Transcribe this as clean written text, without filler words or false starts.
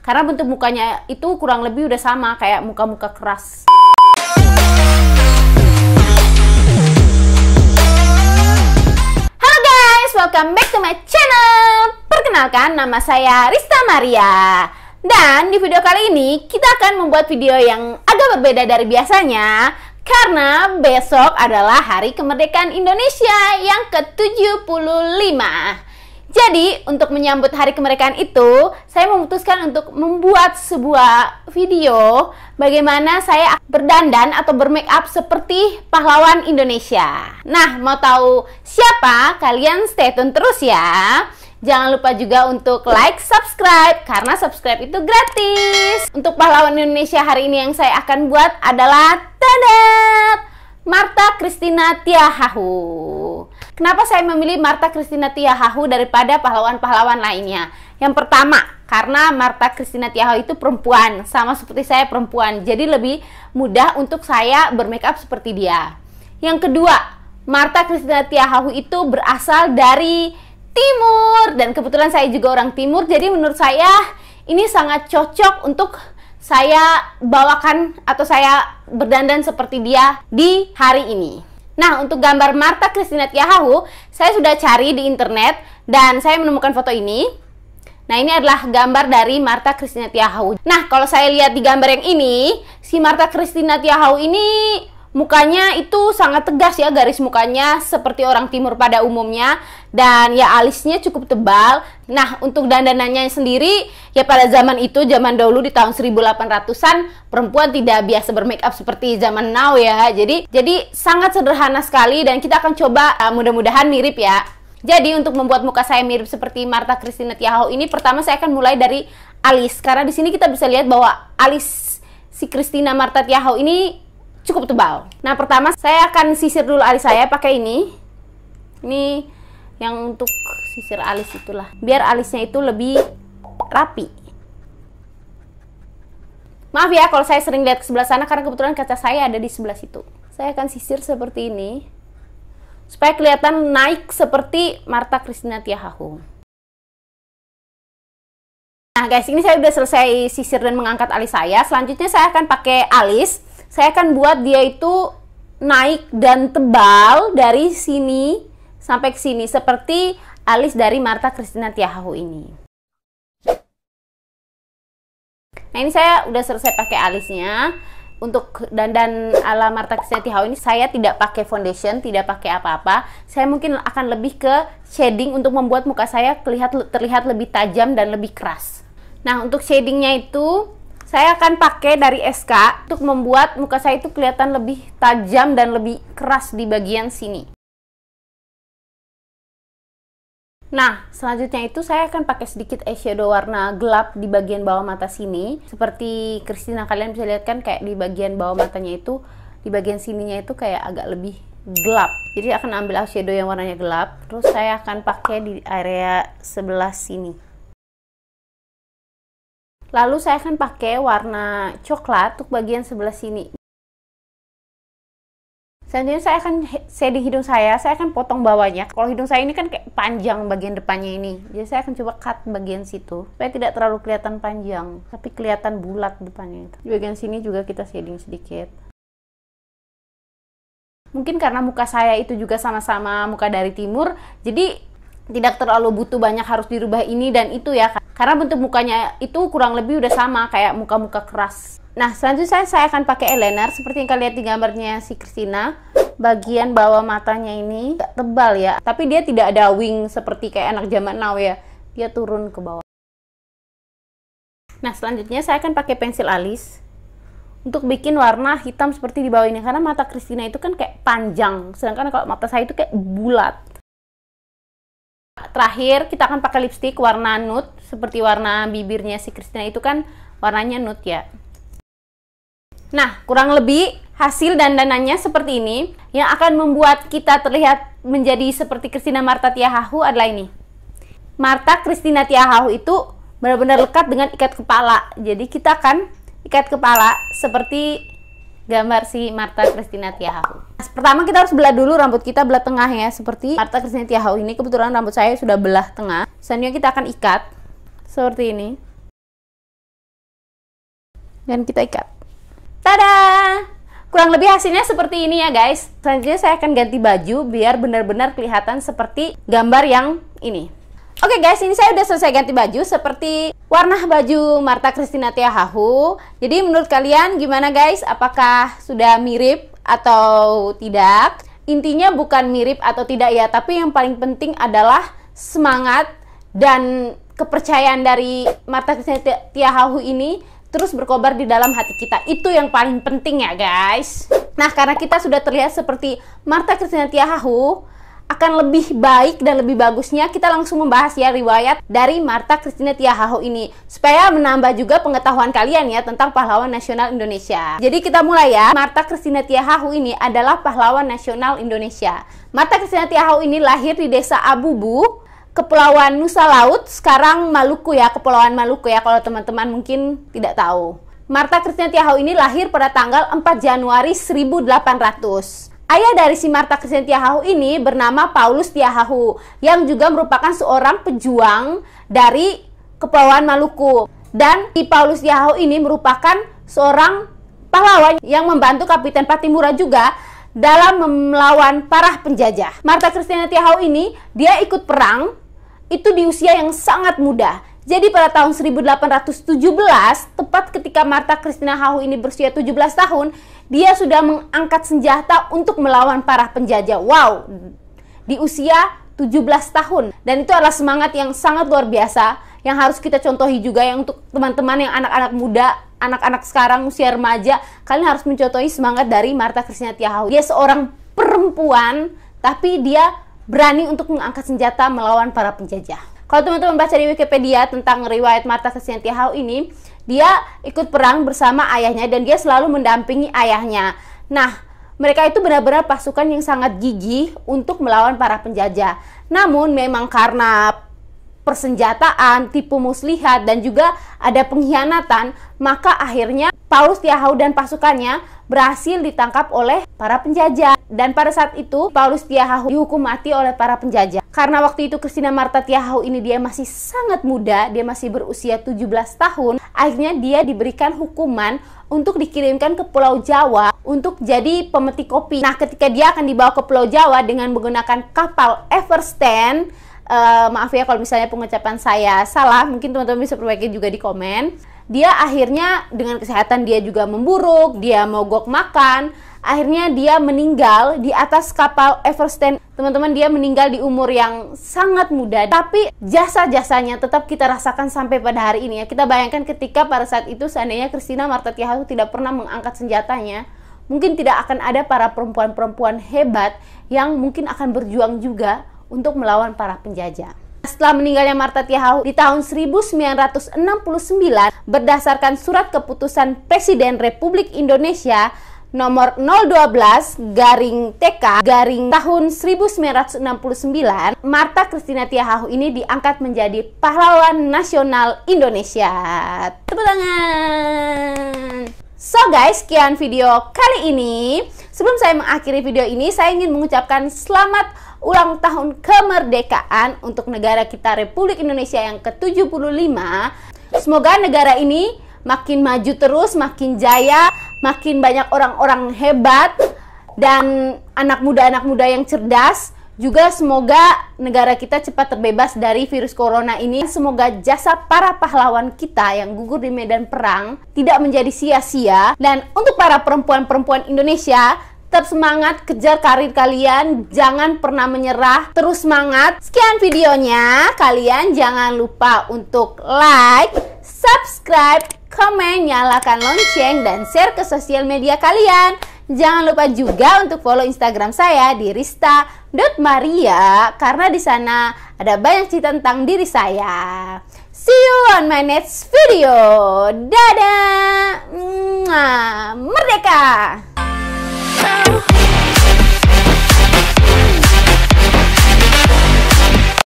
Karena bentuk mukanya itu kurang lebih udah sama kayak muka-muka keras. Halo guys, welcome back to my channel. Perkenalkan, nama saya Rysta Maria. Dan di video kali ini kita akan membuat video yang agak berbeda dari biasanya. Karena besok adalah hari kemerdekaan Indonesia yang ke-75. Jadi, untuk menyambut hari kemerdekaan itu, saya memutuskan untuk membuat sebuah video bagaimana saya berdandan atau bermake up seperti pahlawan Indonesia. Nah, mau tahu siapa? Kalian stay tune terus ya. Jangan lupa juga untuk like, subscribe, karena subscribe itu gratis. Untuk pahlawan Indonesia hari ini yang saya akan buat adalah tadat! Martha Christina Tiahahu. Kenapa saya memilih Martha Christina Tiahahu daripada pahlawan-pahlawan lainnya? Yang pertama, karena Martha Christina Tiahahu itu perempuan, sama seperti saya perempuan, jadi lebih mudah untuk saya bermake up seperti dia. Yang kedua, Martha Christina Tiahahu itu berasal dari Timur, dan kebetulan saya juga orang Timur, jadi menurut saya ini sangat cocok untuk saya bawakan atau saya berdandan seperti dia di hari ini. Nah, untuk gambar Martha Christina Tiahahu, saya sudah cari di internet dan saya menemukan foto ini. Nah, ini adalah gambar dari Martha Christina Tiahahu. Nah, kalau saya lihat di gambar yang ini, si Martha Christina Tiahahu ini mukanya itu sangat tegas ya, garis mukanya seperti orang Timur pada umumnya, dan ya alisnya cukup tebal. Nah, untuk dandanannya sendiri ya pada zaman itu, zaman dahulu di tahun 1800-an, perempuan tidak biasa bermake up seperti zaman now ya. Jadi sangat sederhana sekali, dan kita akan coba mudah-mudahan mirip ya. Jadi untuk membuat muka saya mirip seperti Martha Christina Tiahahu ini, pertama saya akan mulai dari alis, karena di sini kita bisa lihat bahwa alis si Christina Martha Tiahahu ini cukup tebal. Nah, pertama saya akan sisir dulu alis saya pakai ini. Ini yang untuk sisir alis itulah, biar alisnya itu lebih rapi. Maaf ya kalau saya sering lihat ke sebelah sana, karena kebetulan kaca saya ada di sebelah situ. Saya akan sisir seperti ini supaya kelihatan naik seperti Martha Christina Tiahahu. Nah guys, ini saya udah selesai sisir dan mengangkat alis saya. Selanjutnya saya akan pakai alis. Saya akan buat dia itu naik dan tebal dari sini sampai ke sini, seperti alis dari Martha Christina Tiahahu ini. Nah, ini saya udah selesai pakai alisnya. Untuk dandan ala Martha Christina Tiahahu ini saya tidak pakai foundation, tidak pakai apa-apa. Saya mungkin akan lebih ke shading untuk membuat muka saya terlihat lebih tajam dan lebih keras. Nah, untuk shadingnya itu saya akan pakai dari SK untuk membuat muka saya itu kelihatan lebih tajam dan lebih keras di bagian sini. Nah, selanjutnya itu saya akan pakai sedikit eyeshadow warna gelap di bagian bawah mata sini. Seperti Christina, kalian bisa lihat kan kayak di bagian bawah matanya itu, di bagian sininya itu kayak agak lebih gelap. Jadi akan ambil eyeshadow yang warnanya gelap, terus saya akan pakai di area sebelah sini. Lalu saya akan pakai warna coklat untuk bagian sebelah sini. Selanjutnya saya akan shading hidung saya akan potong bawahnya. Kalau hidung saya ini kan kayak panjang bagian depannya ini, jadi saya akan coba cut bagian situ supaya tidak terlalu kelihatan panjang, tapi kelihatan bulat depannya itu. Di bagian sini juga kita shading sedikit. Mungkin karena muka saya itu juga sama-sama muka dari Timur, jadi tidak terlalu butuh banyak harus dirubah ini dan itu ya. Karena bentuk mukanya itu kurang lebih udah sama kayak muka-muka keras. Nah, selanjutnya saya akan pakai eyeliner seperti yang kalian lihat di gambarnya si Christina. Bagian bawah matanya ini agak tebal ya, tapi dia tidak ada wing seperti kayak anak zaman now ya. Dia turun ke bawah. Nah, selanjutnya saya akan pakai pensil alis untuk bikin warna hitam seperti di bawah ini, karena mata Christina itu kan kayak panjang, sedangkan kalau mata saya itu kayak bulat. Terakhir kita akan pakai lipstick warna nude, seperti warna bibirnya si Christina itu kan warnanya nude ya. Nah, kurang lebih hasil dandanannya seperti ini. Yang akan membuat kita terlihat menjadi seperti Christina Martha Tiahahu adalah ini. Martha Christina Tiahahu itu benar-benar lekat dengan ikat kepala, jadi kita akan ikat kepala seperti gambar si Martha Christina Tiahahu. Pertama kita harus belah dulu rambut kita, belah tengah ya, seperti Martha Christina Tiahahu ini. Kebetulan rambut saya sudah belah tengah. Selanjutnya kita akan ikat seperti ini. dan kita ikat. Tada! Kurang lebih hasilnya seperti ini ya guys. Selanjutnya saya akan ganti baju biar benar-benar kelihatan seperti gambar yang ini. Oke guys, ini saya udah selesai ganti baju seperti warna baju Martha Christina Tiahahu. Jadi menurut kalian gimana guys? Apakah sudah mirip atau tidak? Intinya bukan mirip atau tidak ya, tapi yang paling penting adalah semangat dan kepercayaan dari Martha Christina Tiahahu ini terus berkobar di dalam hati kita. Itu yang paling penting ya guys. Nah, karena kita sudah terlihat seperti Martha Christina Tiahahu, akan lebih baik dan lebih bagusnya kita langsung membahas ya riwayat dari Martha Christina Tiahahu ini, supaya menambah juga pengetahuan kalian ya tentang pahlawan nasional Indonesia. Jadi kita mulai ya. Martha Christina Tiahahu ini adalah pahlawan nasional Indonesia. Martha Christina Tiahahu ini lahir di desa Abubu, Kepulauan Nusa Laut, sekarang Maluku ya, Kepulauan Maluku ya kalau teman-teman mungkin tidak tahu. Martha Christina Tiahahu ini lahir pada tanggal 4 Januari 1800. Ayah dari si Martha Christina Tiahahu ini bernama Paulus Tiahahu, yang juga merupakan seorang pejuang dari Kepulauan Maluku. Dan si Paulus Tiahahu ini merupakan seorang pahlawan yang membantu Kapiten Patimura juga dalam melawan para penjajah. Martha Christina Tiahahu ini dia ikut perang itu di usia yang sangat muda. Jadi pada tahun 1817, tepat ketika Martha Christina Tiahahu ini berusia 17 tahun, dia sudah mengangkat senjata untuk melawan para penjajah. Wow, di usia 17 tahun. Dan itu adalah semangat yang sangat luar biasa, yang harus kita contohi juga ya untuk teman-teman yang anak-anak muda, anak-anak sekarang usia remaja. Kalian harus mencontohi semangat dari Martha Christina Tiahahu. Dia seorang perempuan, tapi dia berani untuk mengangkat senjata melawan para penjajah. Kalau teman-teman baca di Wikipedia tentang riwayat Martha Christina Tiahahu ini, dia ikut perang bersama ayahnya dan dia selalu mendampingi ayahnya. Nah, mereka itu benar-benar pasukan yang sangat gigih untuk melawan para penjajah. Namun memang karena persenjataan, tipu muslihat dan juga ada pengkhianatan, maka akhirnya Paulus Tiahahu dan pasukannya berhasil ditangkap oleh para penjajah. Dan pada saat itu Paulus Tiahahu dihukum mati oleh para penjajah. Karena waktu itu Christina Martha Tiahahu ini dia masih sangat muda, dia masih berusia 17 tahun. Akhirnya dia diberikan hukuman untuk dikirimkan ke Pulau Jawa untuk jadi pemetik kopi. Nah, ketika dia akan dibawa ke Pulau Jawa dengan menggunakan kapal Everstand, maaf ya kalau misalnya pengucapan saya salah, mungkin teman-teman bisa perbaiki juga di komen. Dia akhirnya dengan kesehatan dia juga memburuk, dia mogok makan, akhirnya dia meninggal di atas kapal Everstein. Teman-teman, dia meninggal di umur yang sangat muda, tapi jasa-jasanya tetap kita rasakan sampai pada hari ini ya. Kita bayangkan ketika pada saat itu seandainya Christina Martha Tiahahu tidak pernah mengangkat senjatanya, mungkin tidak akan ada para perempuan-perempuan hebat yang mungkin akan berjuang juga untuk melawan para penjajah. Setelah meninggalnya Martha Tiahahu di tahun 1969, berdasarkan surat keputusan Presiden Republik Indonesia nomor 012/TK/1969, Martha Christina Tiahahu ini diangkat menjadi pahlawan nasional Indonesia. Tepuk tangan. So guys, sekian video kali ini. Sebelum saya mengakhiri video ini, saya ingin mengucapkan selamat ulang tahun kemerdekaan untuk negara kita Republik Indonesia yang ke-75. Semoga negara ini makin maju terus, makin jaya, makin banyak orang-orang hebat dan anak muda yang cerdas. Juga semoga negara kita cepat terbebas dari virus corona ini. Semoga jasa para pahlawan kita yang gugur di medan perang tidak menjadi sia-sia. Dan untuk para perempuan-perempuan Indonesia, tetap semangat, kejar karir kalian, jangan pernah menyerah, terus semangat. Sekian videonya, kalian jangan lupa untuk like, subscribe, komen, nyalakan lonceng, dan share ke sosial media kalian. Jangan lupa juga untuk follow Instagram saya di rysta.maria, karena di sana ada banyak cerita tentang diri saya. See you on my next video. Dadah! Merdeka!